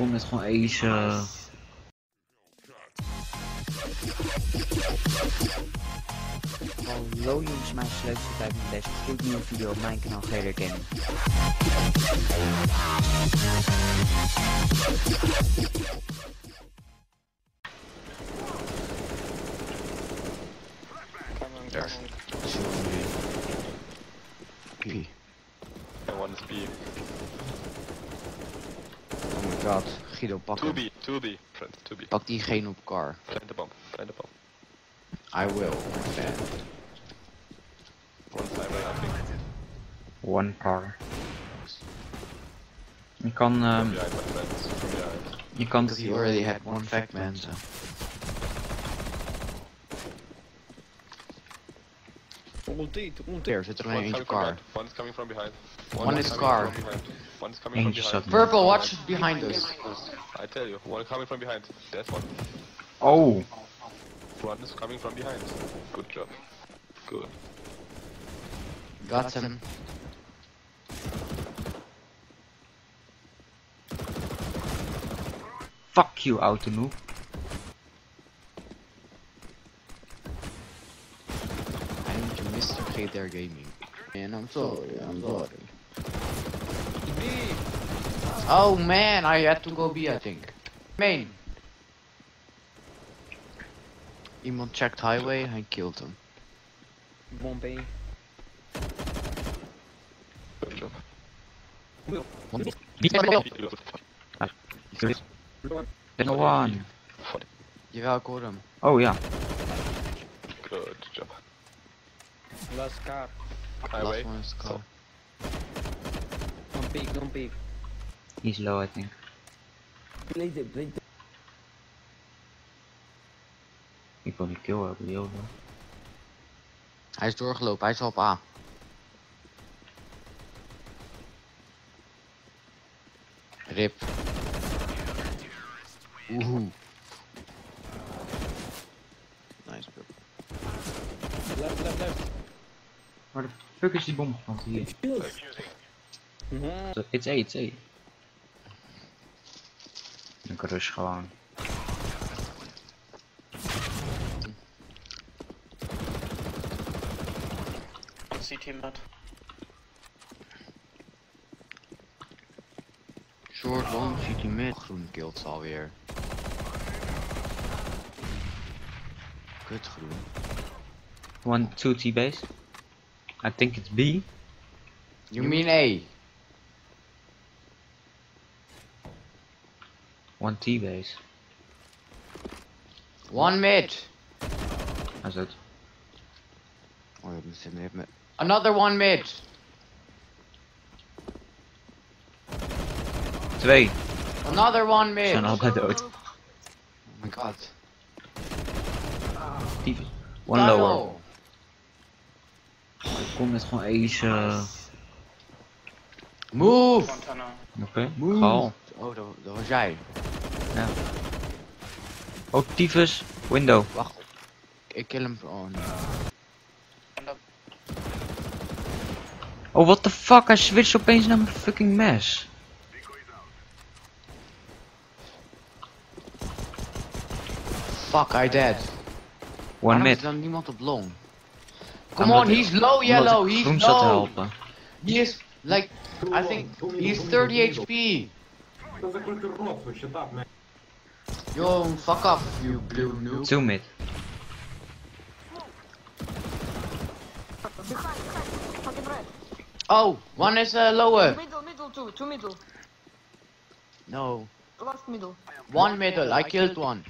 gewoon met gewoon Ace. Hallo jongens, mijn leukste tijd met deze gloednieuwe video op mijn kanaal Guido Gaming. Daar. P. En one is B. Oh my god, Guido pak hem. 2B, 2B, friend, 2B. Pak diegene op elkaar. Plant de bom, plant de bom. I will. Okay. One sniper, I think. One car. Je kan. Je kan dat hij already had one fact man. So. There, zit er een eentje car. One is coming from behind. One is car. One is coming from behind. Purple, watch behind us. I tell you, one coming from behind. That's one. Oh. One is coming from behind. Good job. Good. Got him. Fuck you, auto noob. I need to mistrate their gaming. And I'm sorry, I'm sorry. Oh man, I had to go B, I think. Main. Iemand checked highway and killed him. Bombay. No one. Jawel, ik hoor hem. Oh ja. Good job. Last car. Highway. Last car. Don't peek, don't peek. He's low, I think. Play the. Ik wil een kill hebben, die over. Hij is doorgelopen, hij is al op A. Rip. Oeh. Nice, bro. Left. Waar de fuck is die bom geplant hier? It's A, it's A. Ik rush gewoon. Short long ziet hij met groen kilt alweer. Kut groen. 1, 2 T base. I think it's B. You mean A? 1 T base. 1 mid. That's it. Oh, dat is een mid. Another one mid. 2. Another one mid. Zijn altijd dood. Oh my god. Dieve. One lower. Ik kom met gewoon Ace. Move. Oké. Move. Gaal. Oh, dat was jij. Ja. Ook tyfus. Window. Wacht. Ik kill hem. Oh nee. Oh, what the fuck, hij switcht opeens naar mijn fucking mes. Fuck, I dead. One mid. Is dan niemand op long? Come on, he's low yellow, he's low. Zat te helpen. He is, like, I think, he's 30 HP. Yo, fuck up, you blue noob. 2 mid. Oh, one is lower. Middle, two middle. No. Last middle. One middle, I killed one.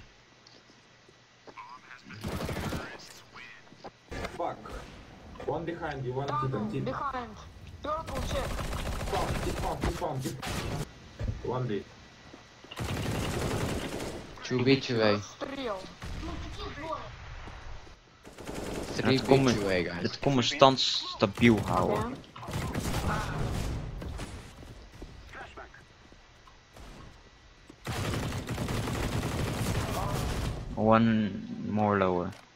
Fuck. One behind you, one behind. Behind. Purple check. Pump. One D. 2B2A. 3B2A, guys. Het komt me stand stabiel houden. One more lower.